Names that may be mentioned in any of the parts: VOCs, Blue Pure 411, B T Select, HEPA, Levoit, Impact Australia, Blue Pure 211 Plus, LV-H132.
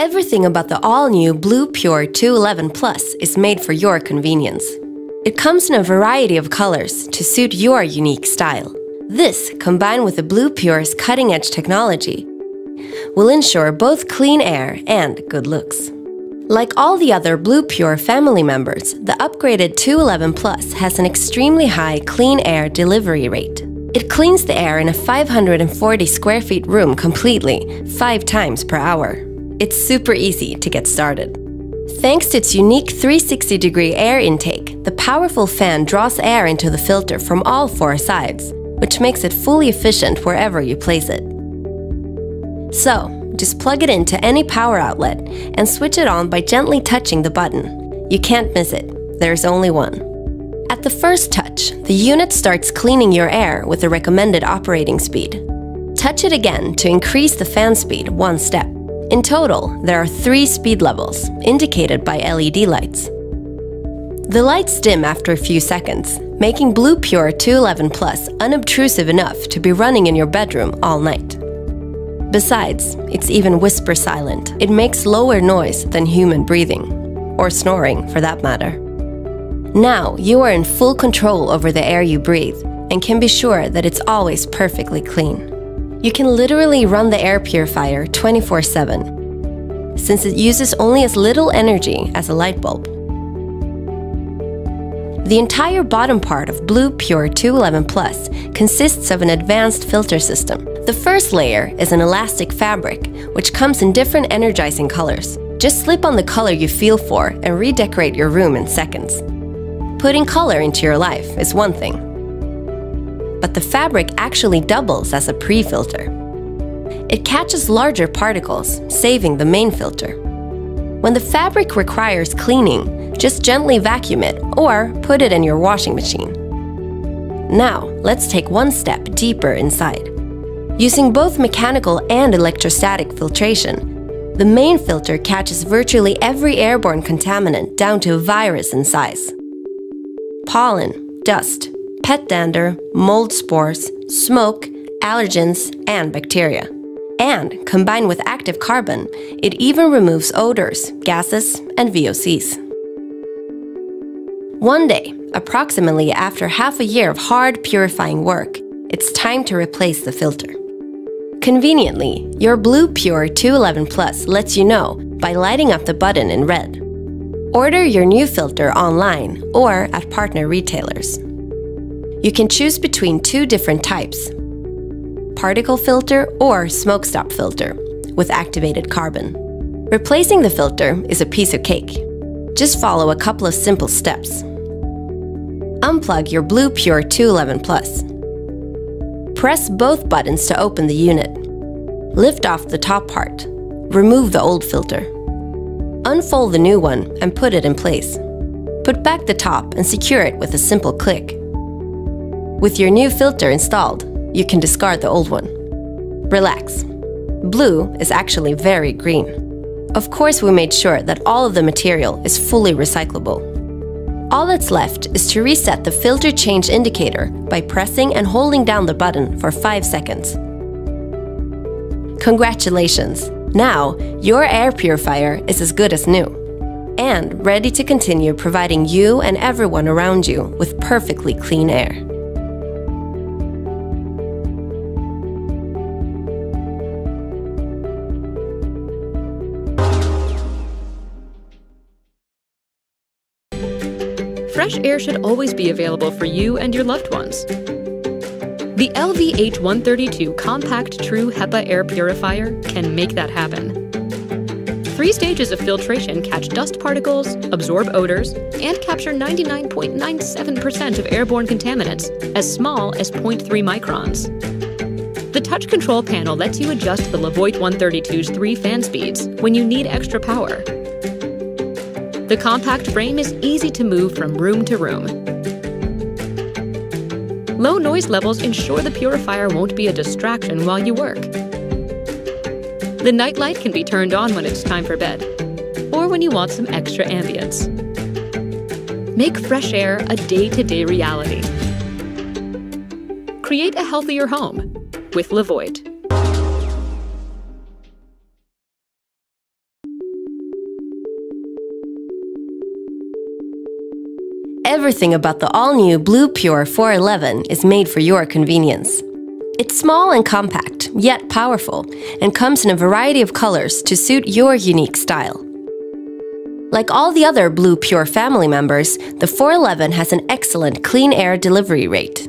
Everything about the all-new Blue Pure 211 Plus is made for your convenience. It comes in a variety of colors to suit your unique style. This, combined with the Blue Pure's cutting-edge technology, will ensure both clean air and good looks. Like all the other Blue Pure family members, the upgraded 211 Plus has an extremely high clean air delivery rate. It cleans the air in a 540 square feet room completely, 5 times per hour. It's super easy to get started. Thanks to its unique 360-degree air intake, the powerful fan draws air into the filter from all 4 sides, which makes it fully efficient wherever you place it. So, just plug it into any power outlet and switch it on by gently touching the button. You can't miss it. There's only one. At the first touch, the unit starts cleaning your air with the recommended operating speed. Touch it again to increase the fan speed 1 step. In total, there are 3 speed levels, indicated by LED lights. The lights dim after a few seconds, making Blue Pure 211 Plus unobtrusive enough to be running in your bedroom all night. Besides, it's even whisper silent. It makes lower noise than human breathing, or snoring for that matter. Now you are in full control over the air you breathe and can be sure that it's always perfectly clean. You can literally run the air purifier 24/7, since it uses only as little energy as a light bulb. The entire bottom part of Blue Pure 211 Plus consists of an advanced filter system. The first layer is an elastic fabric, which comes in different energizing colors. Just slip on the color you feel for and redecorate your room in seconds. Putting color into your life is one thing, but the fabric actually doubles as a pre-filter. It catches larger particles, saving the main filter. When the fabric requires cleaning, just gently vacuum it or put it in your washing machine. Now, let's take 1 step deeper inside. Using both mechanical and electrostatic filtration, the main filter catches virtually every airborne contaminant down to a virus in size. Pollen, dust, pet dander, mold spores, smoke, allergens, and bacteria. And, combined with active carbon, it even removes odors, gases, and VOCs. One day, approximately after half a year of hard purifying work, it's time to replace the filter. Conveniently, your Blue Pure 211 Plus lets you know by lighting up the button in red. Order your new filter online or at partner retailers. You can choose between 2 different types: particle filter or smoke stop filter with activated carbon. Replacing the filter is a piece of cake. Just follow a couple of simple steps. Unplug your Blue Pure 211 Plus. Press both buttons to open the unit. Lift off the top part. Remove the old filter. Unfold the new one and put it in place. Put back the top and secure it with a simple click. With your new filter installed, you can discard the old one. Relax. Blue is actually very green. Of course, we made sure that all of the material is fully recyclable. All that's left is to reset the filter change indicator by pressing and holding down the button for 5 seconds. Congratulations! Now, your air purifier is as good as new and ready to continue providing you and everyone around you with perfectly clean air. Fresh air should always be available for you and your loved ones. The LV-H132 Compact True HEPA Air Purifier can make that happen. 3 stages of filtration catch dust particles, absorb odors, and capture 99.97% of airborne contaminants as small as 0.3 microns. The touch control panel lets you adjust the Levoit 132's 3 fan speeds when you need extra power. The compact frame is easy to move from room to room. Low noise levels ensure the purifier won't be a distraction while you work. The nightlight can be turned on when it's time for bed, or when you want some extra ambience. Make fresh air a day-to-day reality. Create a healthier home with Levoit. Everything about the all-new Blue Pure 411 is made for your convenience. It's small and compact, yet powerful, and comes in a variety of colors to suit your unique style. Like all the other Blue Pure family members, the 411 has an excellent clean air delivery rate.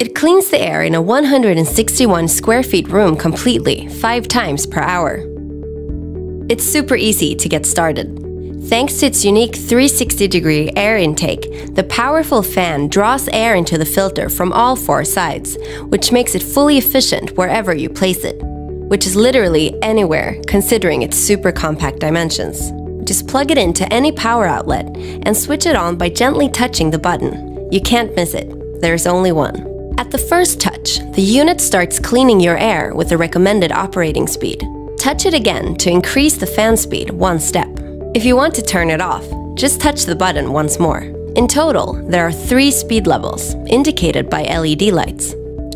It cleans the air in a 161 square feet room completely 5 times per hour. It's super easy to get started. Thanks to its unique 360-degree air intake, the powerful fan draws air into the filter from all 4 sides, which makes it fully efficient wherever you place it, which is literally anywhere considering its super compact dimensions. Just plug it into any power outlet and switch it on by gently touching the button. You can't miss it. There's only one. At the first touch, the unit starts cleaning your air with the recommended operating speed. Touch it again to increase the fan speed 1 step. If you want to turn it off, just touch the button once more. In total, there are 3 speed levels, indicated by LED lights.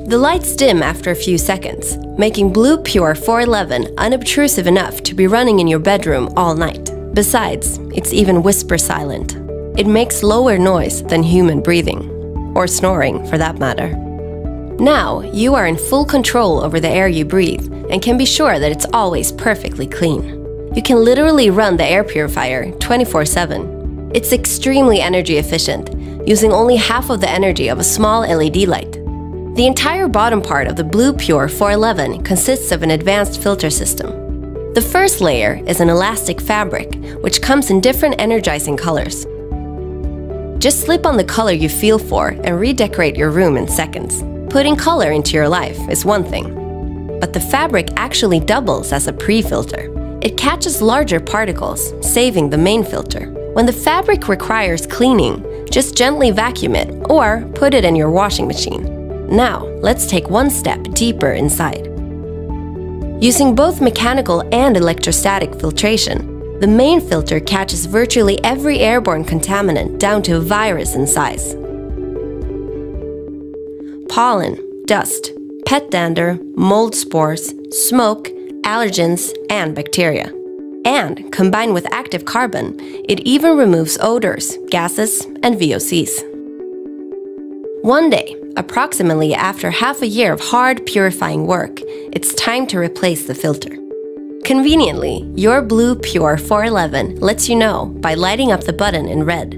The lights dim after a few seconds, making Blue Pure 411 unobtrusive enough to be running in your bedroom all night. Besides, it's even whisper silent. It makes lower noise than human breathing, or snoring for that matter. Now, you are in full control over the air you breathe and can be sure that it's always perfectly clean. You can literally run the air purifier 24/7. It's extremely energy efficient, using only half of the energy of a small LED light. The entire bottom part of the Blue Pure 411 consists of an advanced filter system. The first layer is an elastic fabric, which comes in different energizing colors. Just slip on the color you feel for and redecorate your room in seconds. Putting color into your life is one thing, but the fabric actually doubles as a pre-filter. It catches larger particles, saving the main filter. When the fabric requires cleaning, just gently vacuum it or put it in your washing machine. Now, let's take 1 step deeper inside. Using both mechanical and electrostatic filtration, the main filter catches virtually every airborne contaminant down to a virus in size. Pollen, dust, pet dander, mold spores, smoke, allergens, and bacteria. And, combined with active carbon, it even removes odors, gases, and VOCs. One day, approximately after half a year of hard purifying work, it's time to replace the filter. Conveniently, your Blue Pure 411 lets you know by lighting up the button in red.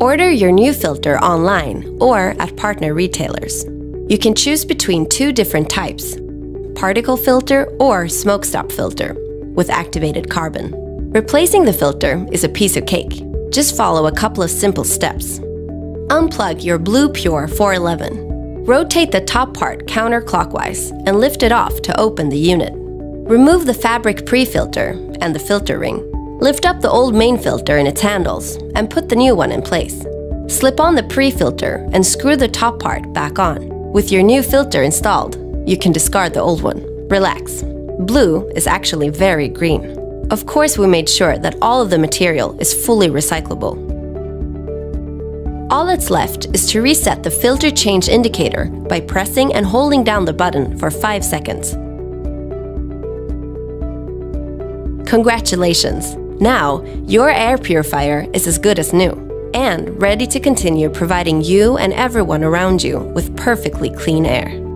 Order your new filter online or at partner retailers. You can choose between 2 different types. Particle filter or smoke stop filter with activated carbon. Replacing the filter is a piece of cake. Just follow a couple of simple steps. Unplug your Blue Pure 411. Rotate the top part counterclockwise and lift it off to open the unit. Remove the fabric pre-filter and the filter ring. Lift up the old main filter in its handles and put the new one in place. Slip on the pre-filter and screw the top part back on. With your new filter installed, you can discard the old one. Relax. Blue is actually very green. Of course, we made sure that all of the material is fully recyclable. All that's left is to reset the filter change indicator by pressing and holding down the button for 5 seconds. Congratulations! Now, your air purifier is as good as new and ready to continue providing you and everyone around you with perfectly clean air.